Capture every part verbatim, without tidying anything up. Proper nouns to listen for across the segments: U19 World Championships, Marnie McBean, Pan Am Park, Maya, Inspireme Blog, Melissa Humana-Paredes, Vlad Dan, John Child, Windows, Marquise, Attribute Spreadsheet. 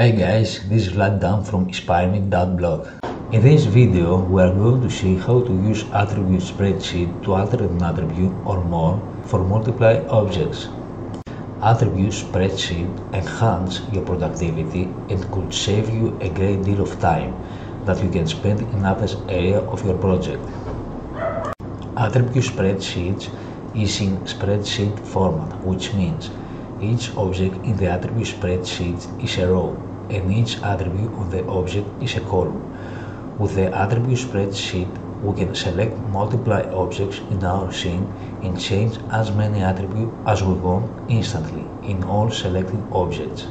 Hi guys, this is Vlad Dan from inspireme dot blog. In this video, we are going to see how to use Attribute Spreadsheet to alter an attribute or more for multiple objects. Attribute Spreadsheet enhances your productivity and could save you a great deal of time that you can spend in other areas of your project. Attribute Spreadsheets is in spreadsheet format, which means each object in the attribute spreadsheet is a row, and each attribute of the object is a column. With the attribute spreadsheet, we can select multiple objects in our scene and change as many attributes as we want instantly in all selected objects.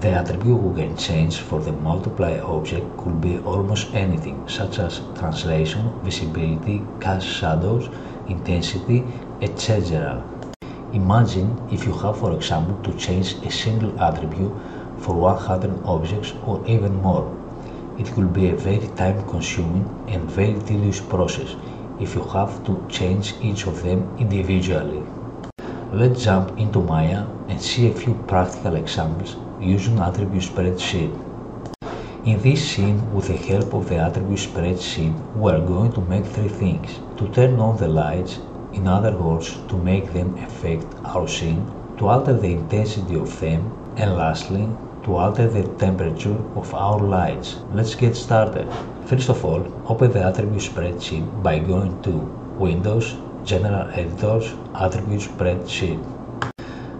The attribute we can change for the multiply object could be almost anything, such as translation, visibility, cast shadows, intensity, et cetera. Imagine if you have, for example, to change a single attribute for one hundred objects or even more. It will be a very time-consuming and very tedious process if you have to change each of them individually. Let's jump into Maya and see a few practical examples using attribute spreadsheet. In this scene, with the help of the attribute spreadsheet, we are going to make three things: to turn on the lights, in other words, to make them affect our scene, to alter the intensity of them, and lastly, to alter the temperature of our lights. Let's get started. First of all, open the attribute spreadsheet by going to Windows, General Editors, Attribute Spreadsheet.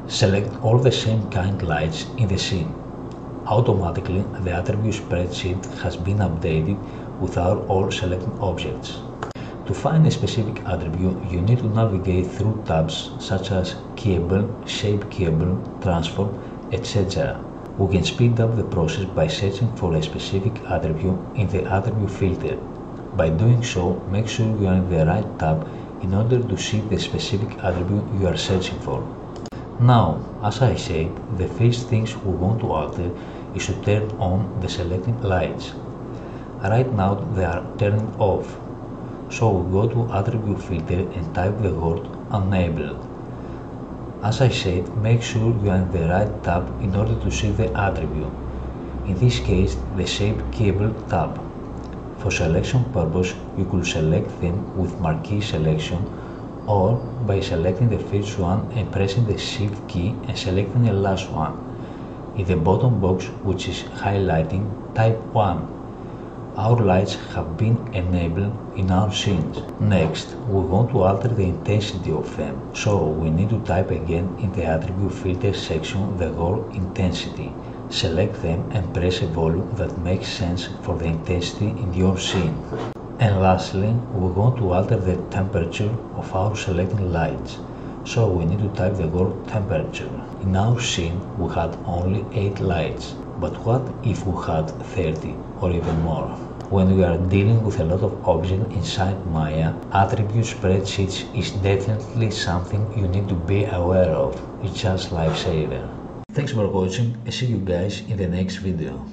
Select all the same kind lights in the scene. Automatically, the attribute spreadsheet has been updated with our all selected objects. To find a specific attribute, you need to navigate through tabs such as Keyable, Shape Keyable, Transform, et cetera. We can speed up the process by searching for a specific attribute in the attribute filter. By doing so, make sure you are in the right tab in order to see the specific attribute you are searching for. Now, as I said, the first things we want to alter is to turn on the selected lights. Right now they are turned off, so we go to attribute filter and type the word enable. As I said, make sure you are in the right tab in order to see the attribute, in this case the Shape Keyable tab. For selection purpose, you could select them with marquee selection or by selecting the first one and pressing the Shift key and selecting the last one. In the bottom box, which is highlighting, type one. Our lights have been enabled in our scenes. Next, we want to alter the intensity of them, so we need to type again in the attribute filter section the word intensity. Select them and press a volume that makes sense for the intensity in your scene. And lastly, we want to alter the temperature of our selected lights, so we need to type the word temperature. In our scene, we had only eight lights, but what if we had thirty or even more? When we are dealing with a lot of objects inside Maya, attribute spreadsheets is definitely something you need to be aware of. It's just lifesaver. Thanks for watching and see you guys in the next video.